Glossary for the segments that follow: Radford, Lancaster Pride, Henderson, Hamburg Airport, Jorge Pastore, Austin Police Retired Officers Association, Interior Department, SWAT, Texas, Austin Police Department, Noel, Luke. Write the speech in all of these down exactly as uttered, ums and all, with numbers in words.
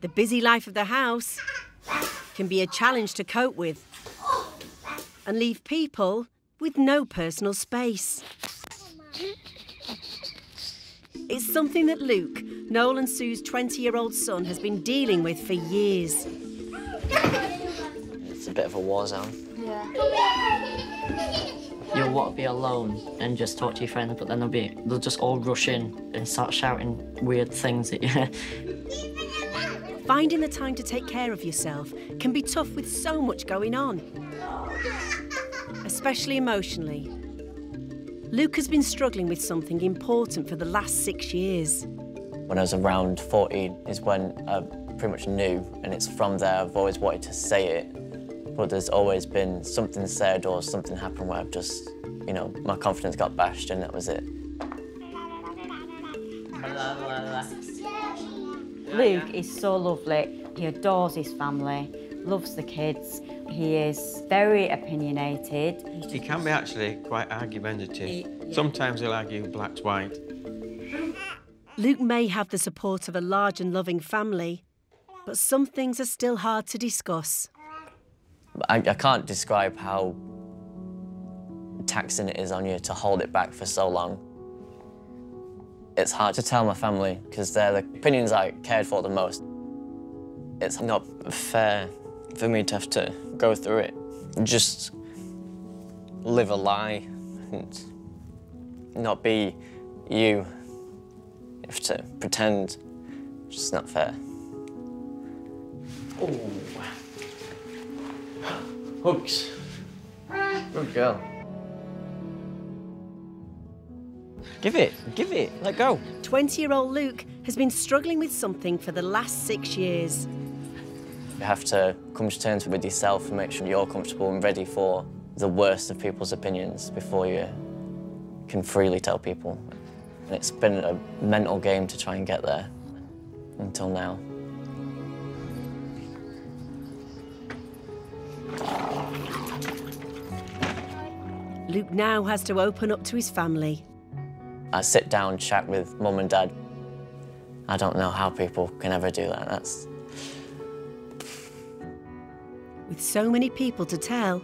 the busy life of the house can be a challenge to cope with and leave people with no personal space. It's something that Luke, Noel and Sue's twenty-year-old son, has been dealing with for years. It's a bit of a war zone. Yeah. You'll want to be alone and just talk to your friends, but then they'll be they'll just all rush in and start shouting weird things at you. Finding the time to take care of yourself can be tough with so much going on, especially emotionally. Luke has been struggling with something important for the last six years. When I was around fourteen is when I pretty much knew, and it's from there I've always wanted to say it, but there's always been something said or something happened where I've just, you know, my confidence got bashed and that was it. Luke is so lovely. He adores his family, loves the kids. He is very opinionated. He can be actually quite argumentative. He, yeah. Sometimes he'll argue black's white. Luke may have the support of a large and loving family, but some things are still hard to discuss. I, I can't describe how taxing it is on you to hold it back for so long. It's hard to tell my family because they're the opinions I cared for the most. It's not fair for me to have to go through it, just live a lie and not be you. You have to pretend. It's just not fair. Oh, hugs. Good girl. Give it, give it, let go. twenty-year-old Luke has been struggling with something for the last six years. You have to come to terms with yourself and make sure you're comfortable and ready for the worst of people's opinions before you can freely tell people. And it's been a mental game to try and get there until now. Luke now has to open up to his family. I sit down, chat with mum and dad. I don't know how people can ever do that. That's... With so many people to tell,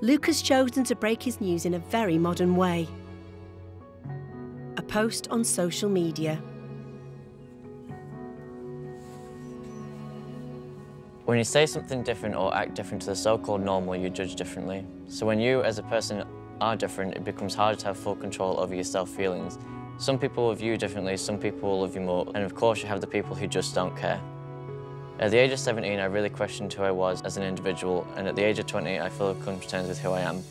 Luke has chosen to break his news in a very modern way. A post on social media. When you say something different or act different to the so-called normal, you're judged differently. So when you, as a person, are different, it becomes harder to have full control over your self-feelings. Some people will view you differently, some people will love you more, and of course you have the people who just don't care. At the age of seventeen, I really questioned who I was as an individual, and at the age of twenty, I fully come to terms with who I am.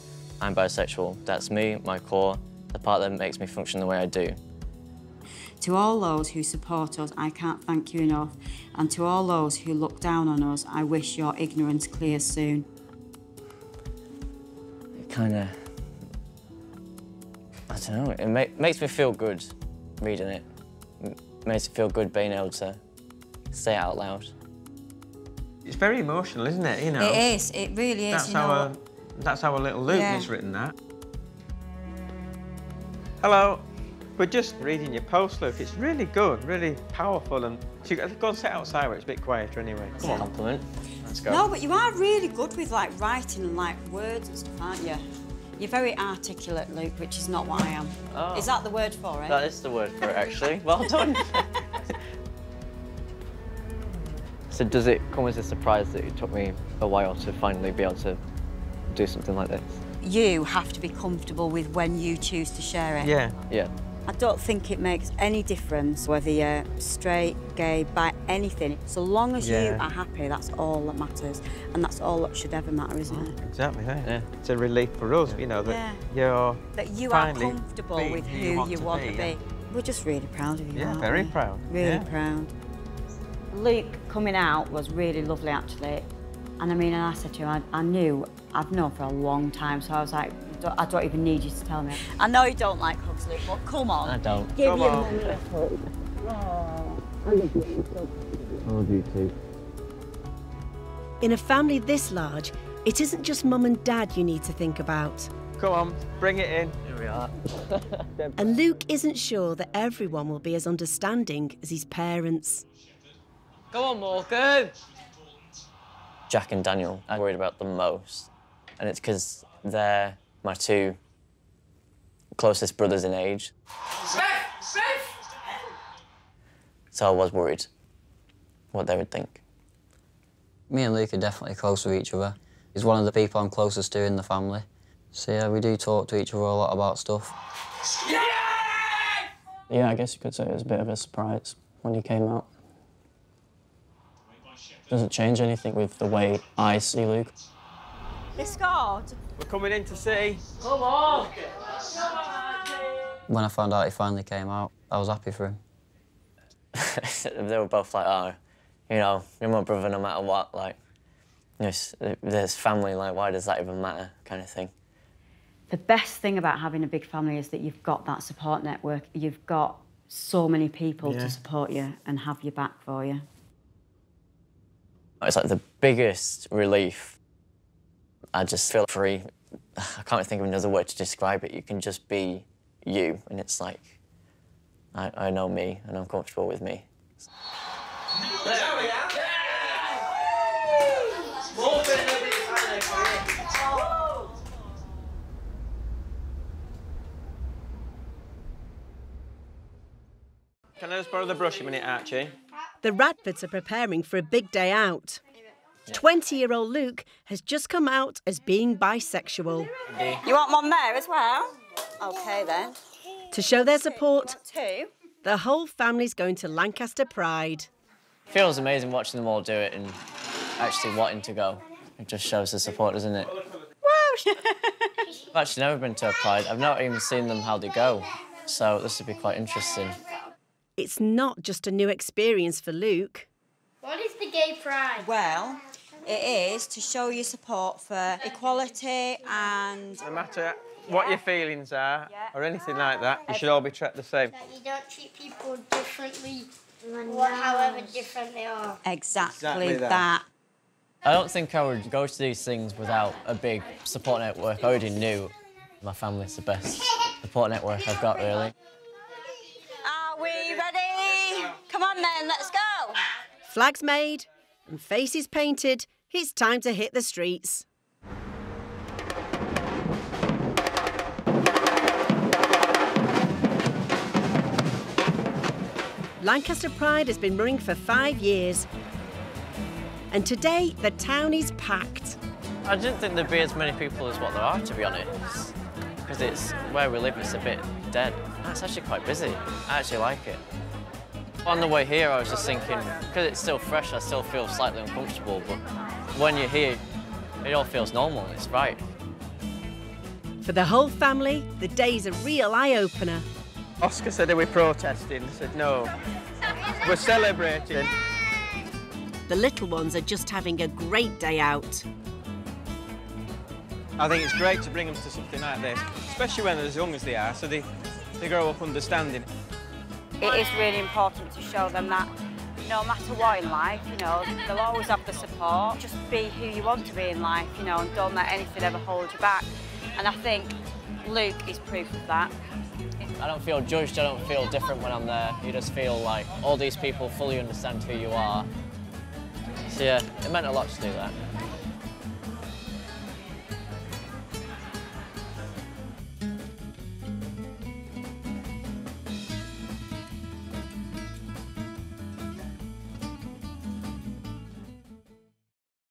I'm bisexual. That's me, my core, the part that makes me function the way I do. To all those who support us, I can't thank you enough, and to all those who look down on us, I wish your ignorance clears soon. It kind of... I don't know, it ma makes me feel good reading it. It makes me feel good being able to say it out loud. It's very emotional, isn't it, you know? It is, it really is, that's you our, know. That's our little Luke yeah. has written that. Hello, we're just reading your post, Luke. It's really good, really powerful, and so you go and sit outside where it's a bit quieter anyway. Come on. Compliment. Let's go. No, but you are really good with, like, writing and, like, words and stuff, aren't you? You're very articulate, Luke, which is not what I am. Oh. Is that the word for it? That is the word for it, actually. Well done. So does it come as a surprise that it took me a while to finally be able to do something like this? You have to be comfortable with when you choose to share it. Yeah, yeah. I don't think it makes any difference whether you're straight, gay, bi, anything. So long as yeah. you are happy, that's all that matters. And that's all that should ever matter, isn't it? Exactly, yeah. yeah. It's a relief for us, you know, that yeah. you're That you are comfortable with who you want, you want to be. be. We're just really proud of you, Yeah, aren't very we? proud. Really yeah. proud. Luke coming out was really lovely, actually. And I mean, and I said to him, I, I knew, I've known for a long time, so I was like, I don't even need you to tell me. I know you don't like hugs, Luke, but come on. I don't. Give come your on. mum a hug. Oh, I love you. I love you too. In a family this large, it isn't just mum and dad you need to think about. Come on, bring it in. Here we are. And Luke isn't sure that everyone will be as understanding as his parents. Come on, Morgan. Jack and Daniel I'm worried about the most, and it's because they're my two closest brothers in age. Safe, safe. So I was worried what they would think. Me and Luke are definitely close with each other. He's one of the people I'm closest to in the family. So yeah, we do talk to each other a lot about stuff. Yeah! Yeah, I guess you could say it was a bit of a surprise when he came out. Doesn't change anything with the way I see Luke. They scored. We're coming in to see. Come on! When I found out he finally came out, I was happy for him. They were both like, oh, you know, you're my brother no matter what, like, there's family, like, why does that even matter, kind of thing. The best thing about having a big family is that you've got that support network. You've got so many people yeah. to support you and have your back for you. It's like the biggest relief. I just feel free. I can't think of another word to describe it. You can just be you, and it's like, I, I know me, and I'm comfortable with me. There we are. Can I just borrow the brush a minute, Archie? The Radfords are preparing for a big day out. twenty-year-old Luke has just come out as being bisexual. You want one there as well? OK, then. To show their support, two. The whole family's going to Lancaster Pride. It feels amazing watching them all do it and actually wanting to go. It just shows the support, doesn't it? Woo! I've actually never been to a Pride. I've not even seen them how they go, so this would be quite interesting. It's not just a new experience for Luke. What is the Gay Pride? Well, it is to show your support for equality and... No matter what yeah. your feelings are yeah. or anything like that, you should all be treated the same. That you don't treat people differently, however different they are. Exactly, exactly that. that. I don't think I would go to these things without a big support network. I already knew my family's the best support network I've got, really. Then let's go. Flags made and faces painted. It's time to hit the streets. Lancaster Pride has been running for five years, and today the town is packed. I didn't think there'd be as many people as what there are, to be honest, because it's where we live. It's a bit dead. That's actually quite busy. I actually like it. On the way here, I was just thinking, because it's still fresh, I still feel slightly uncomfortable, but when you're here, it all feels normal, it's right. For the whole family, the day's a real eye-opener. Oscar said, are we protesting? I said, no, we're celebrating. The little ones are just having a great day out. I think it's great to bring them to something like this, especially when they're as young as they are, so they, they grow up understanding. It is really important to show them that no matter what in life, you know, they'll always have the support. Just be who you want to be in life, you know, and don't let anything ever hold you back. And I think Luke is proof of that. I don't feel judged, I don't feel different when I'm there. You just feel like all these people fully understand who you are. So yeah, it meant a lot to do that.